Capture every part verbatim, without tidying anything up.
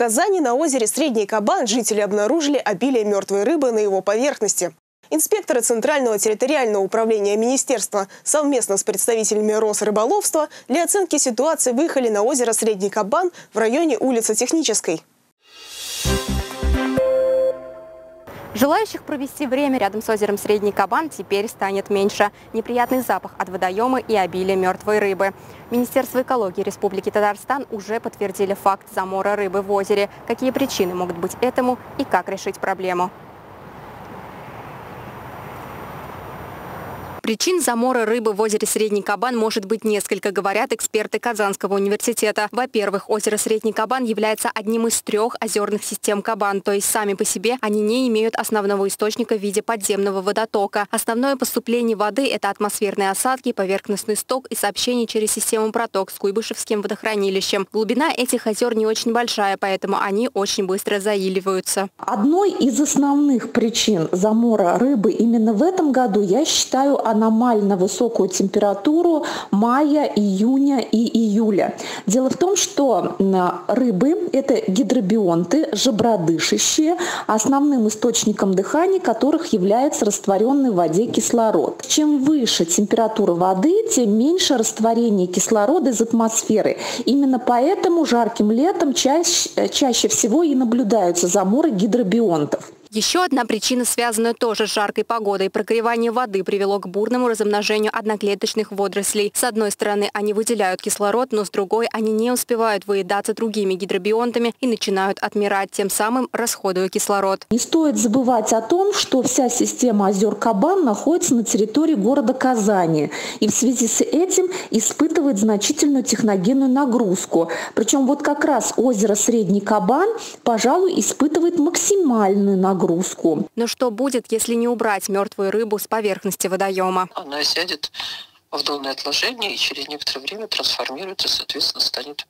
Казани на озере Средний Кабан жители обнаружили обилие мертвой рыбы на его поверхности. Инспекторы Центрального территориального управления Министерства совместно с представителями Росрыболовства для оценки ситуации выехали на озеро Средний Кабан в районе улицы Технической. Желающих провести время рядом с озером Средний Кабан теперь станет меньше. Неприятный запах от водоема и обилие мертвой рыбы. Министерство экологии Республики Татарстан уже подтвердили факт замора рыбы в озере. Какие причины могут быть этому и как решить проблему? Причин замора рыбы в озере Средний Кабан может быть несколько, говорят эксперты Казанского университета. Во-первых, озеро Средний Кабан является одним из трех озерных систем Кабан, то есть сами по себе они не имеют основного источника в виде подземного водотока. Основное поступление воды – это атмосферные осадки, поверхностный сток и сообщение через систему проток с Куйбышевским водохранилищем. Глубина этих озер не очень большая, поэтому они очень быстро заиливаются. Одной из основных причин замора рыбы именно в этом году, я считаю, одной аномально высокую температуру мая, июня и июля. Дело в том, что рыбы – это гидробионты, жабродышащие, основным источником дыхания которых является растворенный в воде кислород. Чем выше температура воды, тем меньше растворение кислорода из атмосферы. Именно поэтому жарким летом чаще, чаще всего и наблюдаются заморы гидробионтов. Еще одна причина, связанная тоже с жаркой погодой. Прогревание воды привело к бурному размножению одноклеточных водорослей. С одной стороны, они выделяют кислород, но с другой, они не успевают выедаться другими гидробионтами и начинают отмирать, тем самым расходуя кислород. Не стоит забывать о том, что вся система озер Кабан находится на территории города Казани. И в связи с этим испытывает значительную техногенную нагрузку. Причем вот как раз озеро Средний Кабан, пожалуй, испытывает максимальную нагрузку. Нагрузку. Но что будет, если не убрать мертвую рыбу с поверхности водоема? Она сядет в донные отложения и через некоторое время трансформируется, соответственно, станет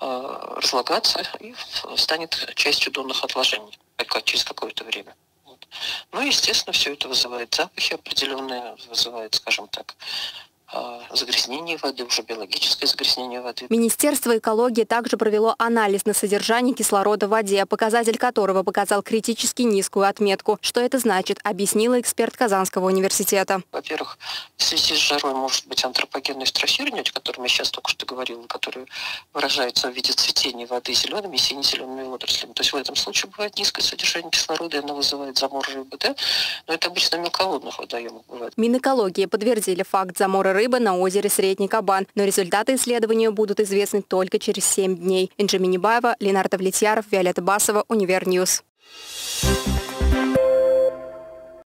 э, разлагаться и станет частью донных отложений через какое-то время. Вот. Ну и, естественно, все это вызывает запахи определенные, вызывает, скажем так, загрязнение воды, уже биологическое загрязнение воды. Министерство экологии также провело анализ на содержание кислорода в воде, показатель которого показал критически низкую отметку. Что это значит, объяснила эксперт Казанского университета. Во-первых, в связи с жарой может быть антропогенный стрессированный, о котором я сейчас только что говорила, который выражается в виде цветения воды зелеными и сине-зелеными водорослями. То есть в этом случае бывает низкое содержание кислорода, и оно вызывает замор рыбы, да? Но это обычно мелководных водоемов бывает. Минэкологии подтвердили факт замора рыбы. рыбы на озере Средний Кабан. Но результаты исследования будут известны только через семь дней. Инжи Минибаева, Ленардо Влетьяров, Виолетта Басова, Универньюз.